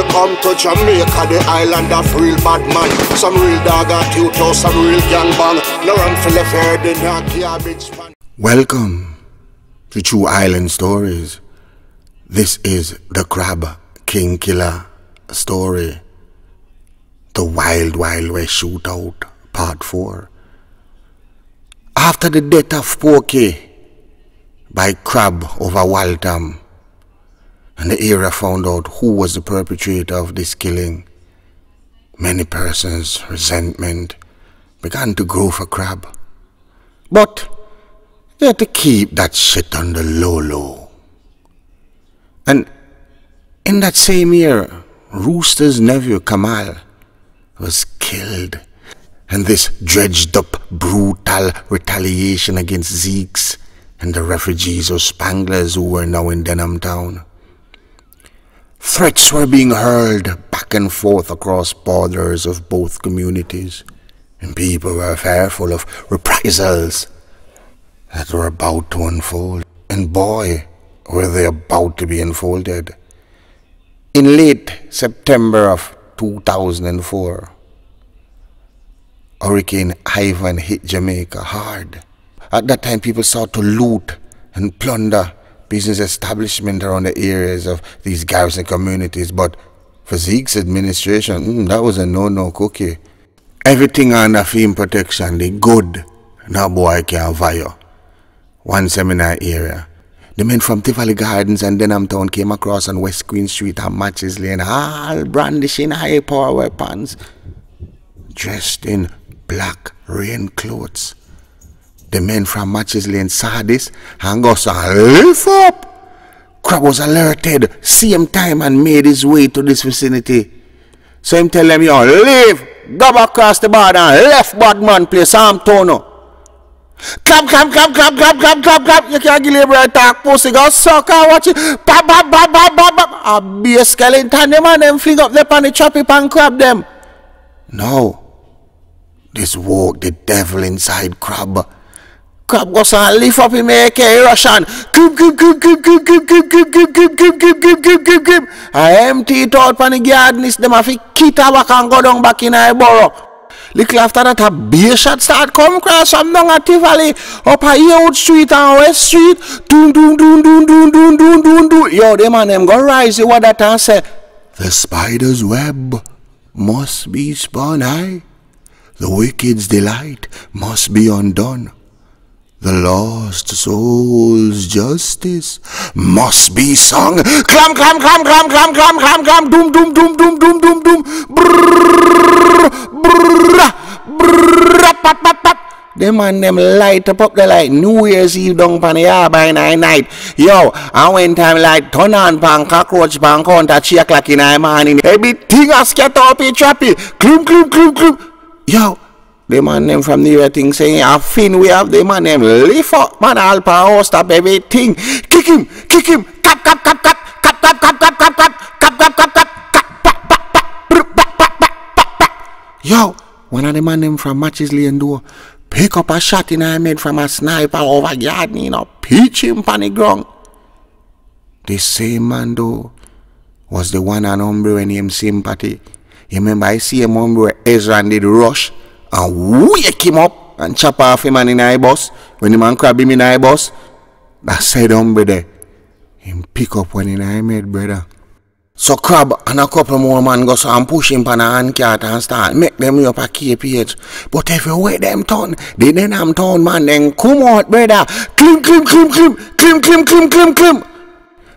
Welcome to Jamaica, the island of real bad man. Some real dog at you to some real gang bang. No run for the fair, the garbage pan. Welcome to True Island Stories. This is the Crab King Killer story. The Wild Wild West Shootout, Part 4. After the death of Porky by Crab over Waltham, and the area found out who was the perpetrator of this killing, many persons' resentment began to grow for Crab. But they had to keep that shit on the low-low. And in that same year, Rooster's nephew, Kamal, was killed. And this dredged up brutal retaliation against Zeeks and the refugees or Spanglers who were now in Denham Town. Threats were being hurled back and forth across borders of both communities, and people were fearful of reprisals that were about to unfold. And boy, were they about to be unfolded. In late September of 2004, Hurricane Ivan hit Jamaica hard. At that time, people sought to loot and plunder business establishment around the areas of these garrison communities, but for Zeke's administration, that was a no-no cookie. Everything under FEMA protection, the good, now boy can via one seminar area. The men from Tivoli Gardens and Denham Town came across on West Queen Street and Matches Lane, all brandishing high-power weapons, dressed in black rain clothes. The men from Matches Lane saw this and got some lift up. Crab was alerted, same time, and made his way to this vicinity. So him tell them, yo, leave, double across the border and left bad man place, Sam Tono. Clap, clap, clap, clap, clap, clap, clap, clap. You can't give labor attack, pussy, go suck and watch it. Bap, bap, bap, bap, bap, bap. A beer skeleton, them and them fling up there on the choppy pan Crab them. No. This woke the devil inside Crab. Crab goes and lift up him AK Russian. Gib, gib, gib, gib, gib, gib, gib, gib, gib, gib, gib, gib, gib, gib, gib, gib. I empty it out pan the gardenist. Them have to kick back and go down back in the borough. Little after that, a beer shot start come across from down at Tivoli, up a Owen Street and West Street. Doon, doon, doon, doon, doon, doon, doon, doon, doon. Yo, them and them go rise the water and say, the spider's web must be spun high. The wicked's delight must be undone. The lost soul's justice must be sung. Clam, clam, clam, clam, clam, clam, clam, clam. Doom, doom, doom, doom, doom, doom, doom. Brrrr, brrrr, brrrr, pat, pat, pat. Them and them light up there like New Year's Eve down pan the yard by 9 night. Yo, and when time like turn on pan cockroach pan counter 3 o'clock in the morning. Everything a scatter up a trappy. Clum, clum, clum, clum. Yo. Them and them from the other thing saying, a fin we have them and them lift up, man, all power, stop everything. Kick him, cap, cap, cap, cap, cap, cap, cap, cap, cap, cap, cap, cap, cap, yo, one of the man them from Matches Lane door pick up a shot in her head from a sniper over yard, you know, pitch him on the ground. The same man though was the one and hombre when him sympathy. You remember I see him hombre Ezra did rush and wake him up and chop off him and in the bus. When the man Crab him in the bus, that said hombre there, him pick up when in her head, brother. So Crab and a couple more man go so and push him pan a handcart and start make them up a KPH. But if you wait them turn, they then am turn man then come out brother. Clim, clim, clim, clim, clim, clim, clim, clim, clim.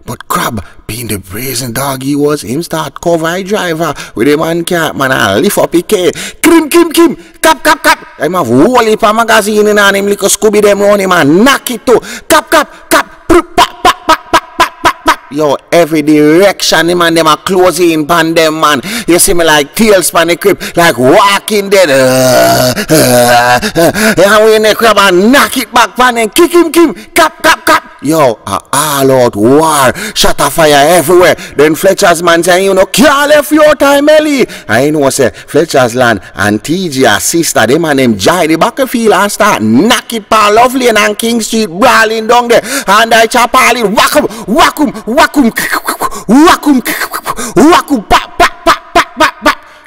But Crab, being the brazen dog he was, him start cover a driver with him handcart man and lift up his K. Clim, clim, clim, cap, cap, cap. Him have whole heap of magazine in and him lick a Scooby them round him and knock it too. Cap, cap, cap, prup, pap. Yo, every direction, him and them are closing in pan them, man. You see me like tails pan the crib, like walking dead. And we in the crib and knock it back pan and kick him, cap, cap, cap. Yo, a all-out war, shot a fire everywhere. Then Fletcher's man saying, you know, can't left your time, Ellie. I know, say, Fletcher's land and TG, sister, them and them jive the backfield and start knock it pan Lovely and King Street, brawling down there. And I chop all in, whack him, whack him, whack him, whack him, whack him, whack him, whack him,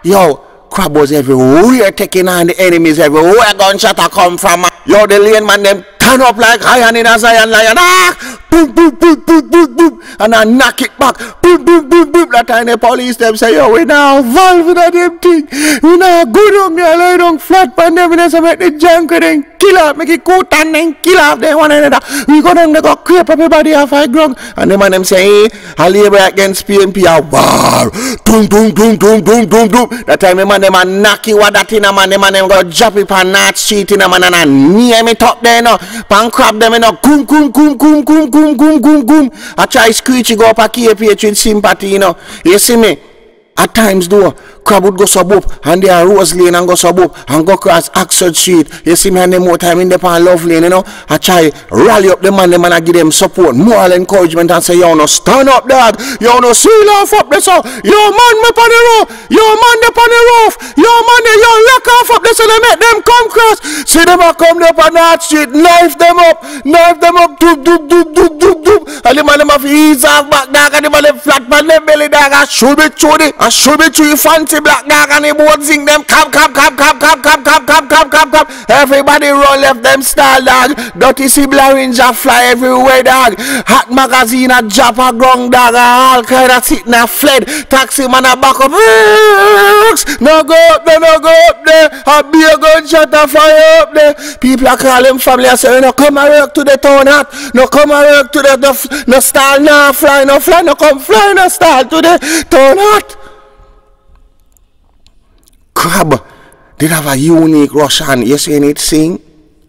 Yo, crab was everywhere, taking on the enemies everywhere. Gunshot a come from. Yo, the lane man them turn up like lion in a Zion lion. Ah! Boom, boom, boom, boom, boom, boom. And I knock it back. Boom, boom, boom, boom. That time the police them say, yo, we now involved with that damn thing. We now good on me, I lay down flat pan them. And then I make the junk and then kill off. Make it coat and then kill off them one another. We go down, they go creep everybody off I ground. And the man them say, hey, I labor against PMP. I war. Doom, doom, doom, doom, doom, doom, doom. That time the man them a knock you with that in a man. The man them go drop it on that street in a man. And I near me top there now. Pan crab them in a goom, goom, goom, goom, goom, goom. Goom, goom, goom. I try screech, go up a KPH with sympathy, you know. You see me? At times, though, crab would go sub up and they are Rose Lane and go sub up and go across Oxford Street. You see me, and them more time in the pan Love Lane, you know. I try rally up the man, I give them support, moral encouragement, and say, yo, no, stand up, dad. Yo, no, seal off up there, so. Yo, man, me pan the roof. Yo, man, the pan the roof. Yo, man, the yo, lock off up there, so they make them come cross. See them, I come up on that street, knife them up, doop, doop, doop, doop, doop, doop. And the man, them have ease off back, dog, and the man, them flat, man, them belly, dog, I should be through it. I should be true, fancy black dog and the boat sing them cap, cap, cap, cap, cap, cap, cap, cap, cap, cap, cap. Everybody roll left them style dog. Dirty siblings are fly everywhere dog. Hot magazine a drop a ground dog. All kind of sitting a fled. Taxi man a back up. No go up there, no go up there. A beer gunshot a fire up there. People are calling family and say, no come and work to the town hat. No come and work to the no style, no fly, no fly, no come fly, no style to the town hat. Crab did have a unique Russian, you see it sing?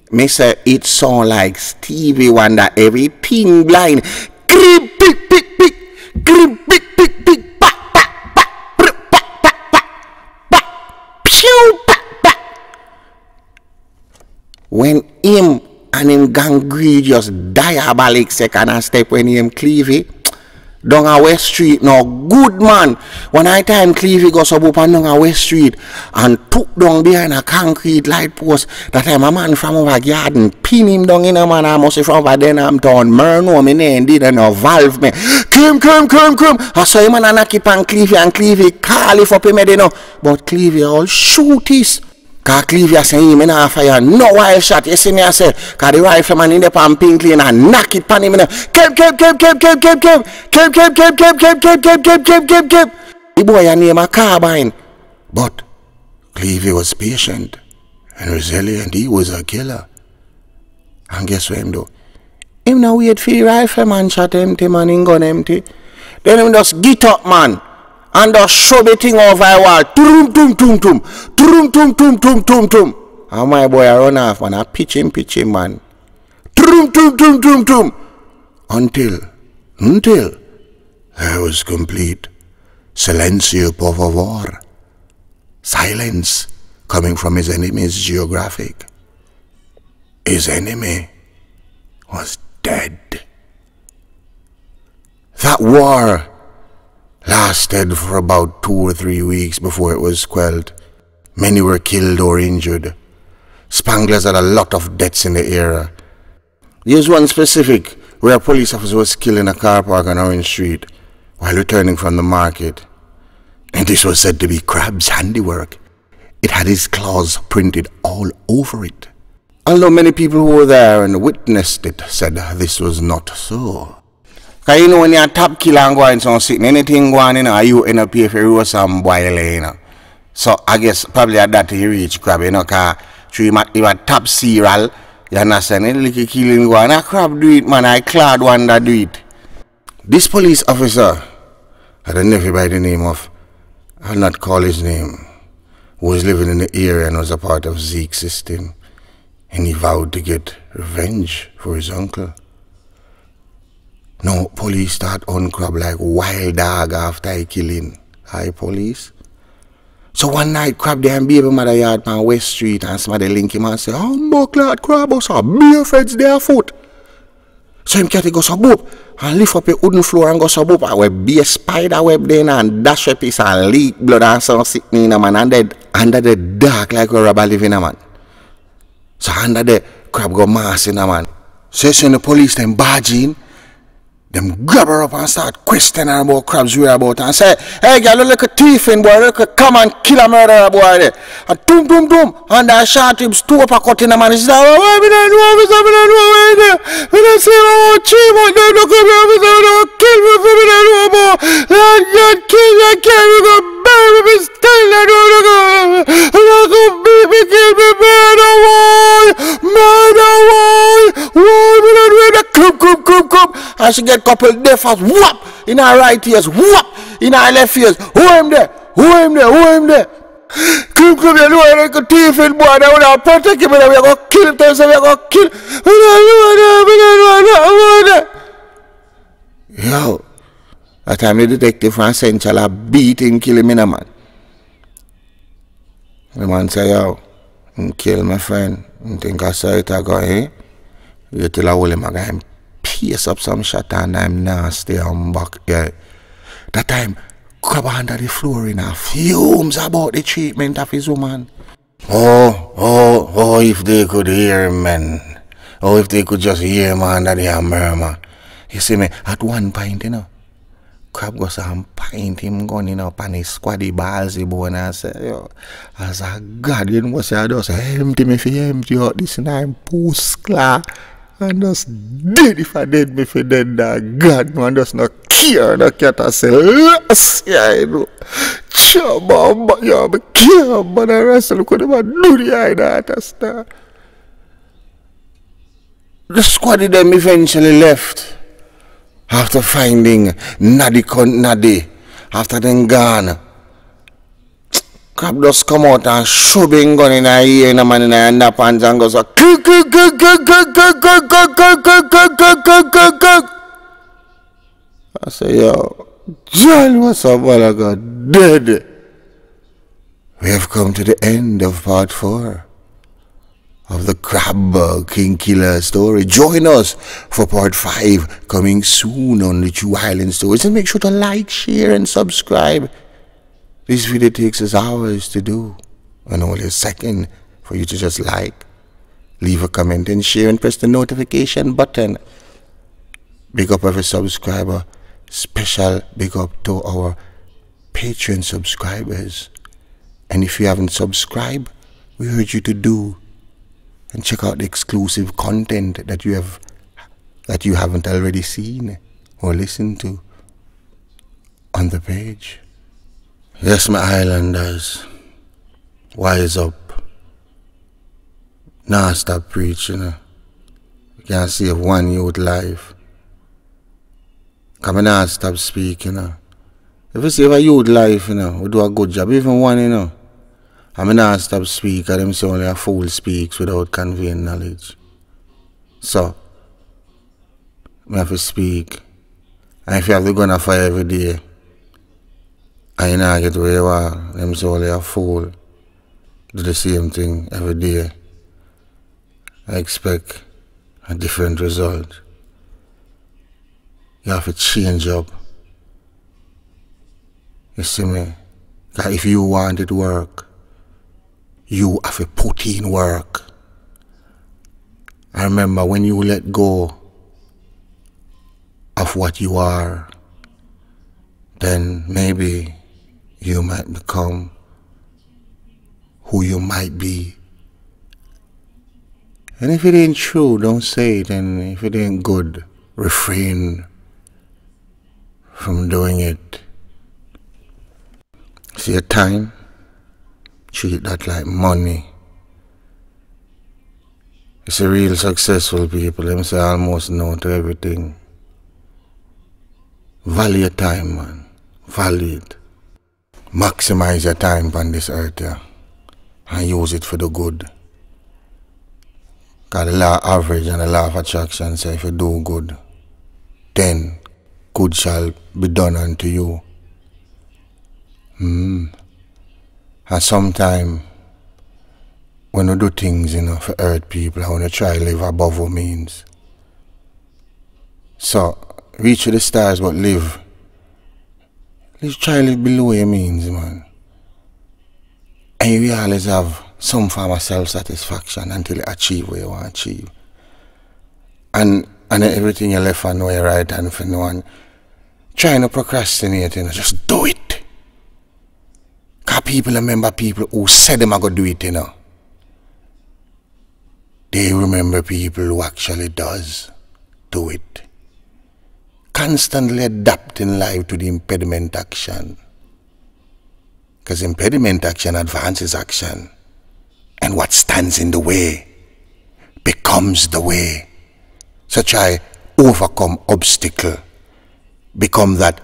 Me say it sound like Stevie Wonder, everything blind. Creep, pick, pick, pick, creep, pick, pick, pick, pa, pa, pa, pa, pa, pa, pa, pa, pew, pa, pa. When him and him gangrenous diabolic second step when him cleave it. Down a West Street now, good man. One time Cleve goes up and down a West Street and took down behind a concrete light post. That time a man from over garden pin him down in a man. I must say from over Denham Town. Murno me name didn't involve me. Come. I saw him and I keep on Cleve and Cleve call if up him head, you know. But Cleve all shoot this. Because Cleve say him in a fire, no wild shot. You see me I say, because the rifleman in the pan pink lane and knock it pan him in a came. The boy named a carbine. But Cleve was patient and resilient. He was a killer. And guess what him do? Him now wait for the rifleman shot empty man in gun empty. Then him just get up man. And just shove it thing over a wall. Tum tum tum tum. Tum tum tum tum tum tum. And my boy I run off man. I pitch him man. Tum tum tum tum tum. Until there was complete silencio por favor. Silence coming from his enemy's geographic. His enemy was dead. That war lasted for about 2 or 3 weeks before it was quelled. Many were killed or injured. Spanglers had a lot of deaths in the area. There's one specific where a police officer was killed in a car park on Owen Street while returning from the market. And this was said to be Crab's handiwork. It had his claws printed all over it. Although many people who were there and witnessed it said this was not so. Because you know when you're a top killer and going so sitting, anything going, you know, you end up here for you some boil, you know. So I guess probably at that you reach Crab, you know, because you a top serial, you understand, any little killing going, a Crab do it, man, I cloud one that do it. This police officer had a nephew by the name of, I'll not call his name, who was living in the area and was a part of Zeke's system, and he vowed to get revenge for his uncle. No, police start on Crab like wild dog after I kill him. Hi, police. So one night, Crab there and baby mother yard on West Street and somebody link him and say, humbuck lad, Crab us a beer feds there foot. So him catty go sub up and lift up a wooden floor and go sub up and we be a spider web then and dash a piece and leak blood and some sitting in a man and dead under the dark like we rubber living a man. So under the Crab go mass in a man. So the police then barge in. Them grabber up and start questioning her about crabs we about and say, hey girl, look like a thief in boy, look like a come and kill a murderer boy there. And doom doom doom and that shot him stoop a cut in a man. She said, why we don't know officer, we don't know why there. We don't see about 3 months, they look at me officer, they don't kill me for me, they don't know about. They don't kill, we go bury me, still they don't look at me. They don't go beat me, kill me, murder why, we don't know that club. And she get couple deaf as whop in her right ears, whop in her left ears. Who am there? Club, you know, I could thief in boy, they would have protect him, and we are going to kill him, Yo, that time the detective and Central beat him, kill him in a man. The man say, yo, kill my friend, I think I saw it, I go, eh? You tell I will him again. Pierce up some shot and I'm nasty and back here. That time, crab under the floor in her fumes about the treatment of his woman. Oh, if they could hear him, man. Oh, if they could just hear him under the murmur. You see me, at one point, you know, crab goes and pint him gun, you know, and he squaddy balls the bone and say, yo, as a god, you know what I do? Say, empty me for empty out this nine post claw. And just dead if I dead me for dead that God man just not care no cat I say last yeah, you know. Chama but yeah but care but I wrestle could never do the eye that I start. The squad of them eventually left after finding Nadi. After them gone. Crab just come out and shove him gun in her ear and a man in her underpants and goes I say, yo, John, what's up, man? I got dead. We have come to the end of part 4 of the Crab King Killer story. Join us for part 5 coming soon on the True Island Stories. And make sure to like, share, and subscribe. This video takes us hours to do and only a second for you to just like, leave a comment and share and press the notification button. Big up every subscriber, special big up to our Patreon subscribers. And if you haven't subscribed, we urge you to do and check out the exclusive content that you haven't already seen or listened to on the page. Yes, my islanders, wise up. Now stop preaching. You can't save one youth life. Come now stop speaking. If you save a youth life, we do a good job. Even one, I'm not stop speaking. Them say only a fool speaks without conveying knowledge. So, I have to speak. And if you have to go on a fire every day, I know get where you are, them say only a fool. Do the same thing every day. I expect a different result. You have to change up. You see me? That if you want it to work, you have to put in work. I remember when you let go of what you are, then maybe you might become who you might be. And if it ain't true, don't say it. And if it ain't good, refrain from doing it. See your time? Treat that like money. It's a real successful people. Them say almost no to everything. Value your time, man. Value it. Maximize your time on this earth, yeah, and use it for the good. Because the law of average and the law of attraction say if you do good, then good shall be done unto you. And sometimes when you do things, for earth people, I want to try to live above our means. So, reach for the stars but live. Let's try to live below your means, man. And you always have some form of self-satisfaction until you achieve what you want to achieve. And and everything you left and way right hand for no one. Trying to procrastinate, you know, just do it. Because people remember people who said them are going to do it, you know. They remember people who actually does do it. Constantly adapting life to the impediment action. Because impediment action advances action. And what stands in the way becomes the way. So try overcome obstacle. Become that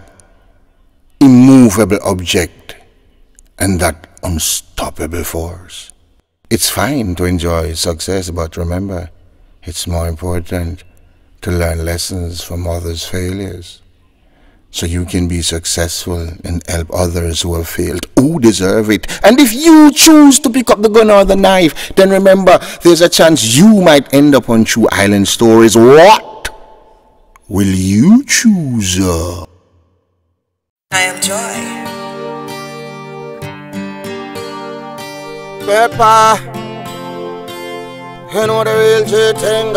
immovable object and that unstoppable force. It's fine to enjoy success, but remember, it's more important to learn lessons from others' failures. So you can be successful and help others who have failed, who deserve it. And if you choose to pick up the gun or the knife, then remember, there's a chance you might end up on True Island Stories. What will you choose? I am Joy. Pepper, you know the real G-thing,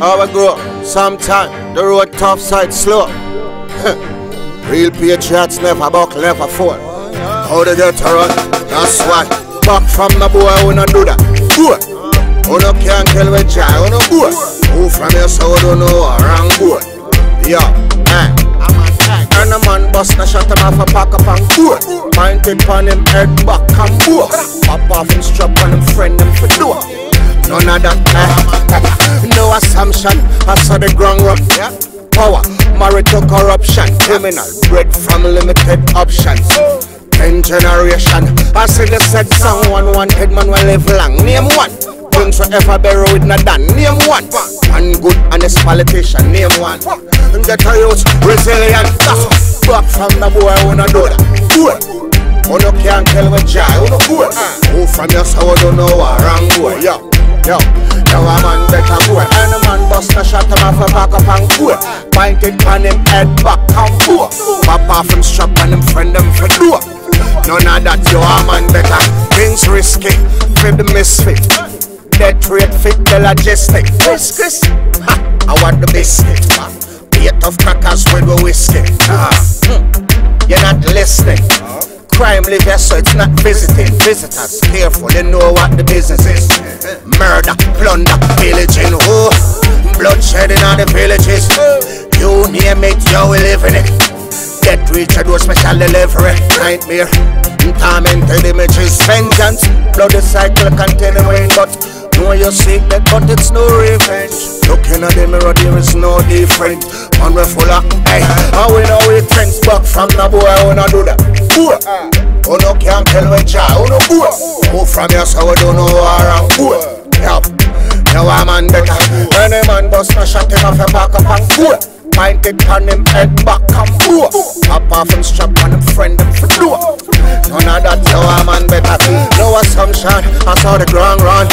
how we grow, sometimes the road top side slow. Real patriots never buck, never fall. How they get around, that's why. Buck from the boy, who don't do that. Who don't can't kill with joy, who don't boy. Who from your soul don't know, wrong boy. Yo, man. And a man bust na shot him off a pack up and food. Mind it on him head back and forth. Pop off him strap on him friend him for door. None of that, no assumption. I saw the ground rock, yeah. Power, married to corruption. Criminal, bred from limited options. 10 generation, I said they said someone. One head man will live long, name one. Things forever buried with not done, name one. One good honest politician, name one. Get a youth resilient, back from the boy who no do that. Who no can't kill with joy, who no good. Who from your soul don't know a wrong boy. Yo, yo, now a man better go. And a man bust a shot him off a back up and go. Pint it on him head back and go. Pop off him strap and him friend him for door. None of that, yo, a man better. Things risky, with the misfit. Death rate fit the logistic. Whiskers, I want the biscuit. Eight of crackers with the whiskey. You're not listening. Crime live here, so it's not visiting. Visitors, careful, they know what the business is. Murder, plunder, pillaging, oh, bloodshed in all the villages. You name it, you will live in it. Death rate, you do special delivery. Nightmare, tormented images. Vengeance, bloody cycle continuing, but know you seek that, but it's no revenge. Looking at the mirror, there is no different. Man, we're full of, hey, and we know we friends. Back from the boy, who no do that. Who no can't tell with joy, who no boy. Who from your soul, who don't know around. Yup, now a man better. Any man bust a shot him off a back up and go. Mind it on him head back and go. Pop off him strap on him friend him for door. None of that, now a man better. No assumption, I saw the ground run.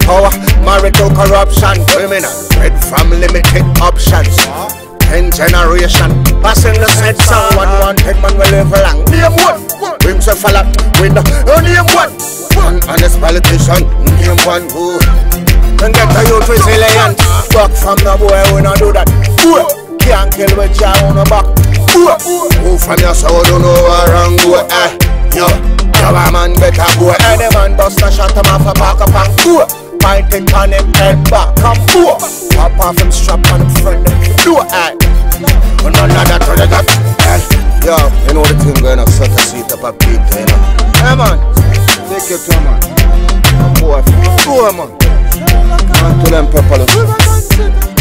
Power, marital corruption, criminal, bred from limited options. 10 generation, passing the said someone wanted man will live long. Name one, brings a fella with the name one. One honest politician, name one who can get a youth resilient. Back from the boy, we no do that. Can't kill with your own back. Who from your soul don't know a wrong way? Yo, a man better go. Any man bust a shot him off a back up and go. Pint it on him head back and poor. Pop off him strap on him friend him do aye. But none of that, really got aye. Yo, you know the thing going on, suck a seat up a beat, you know. Hey man, take your time man. Poor, poor man. And to them people.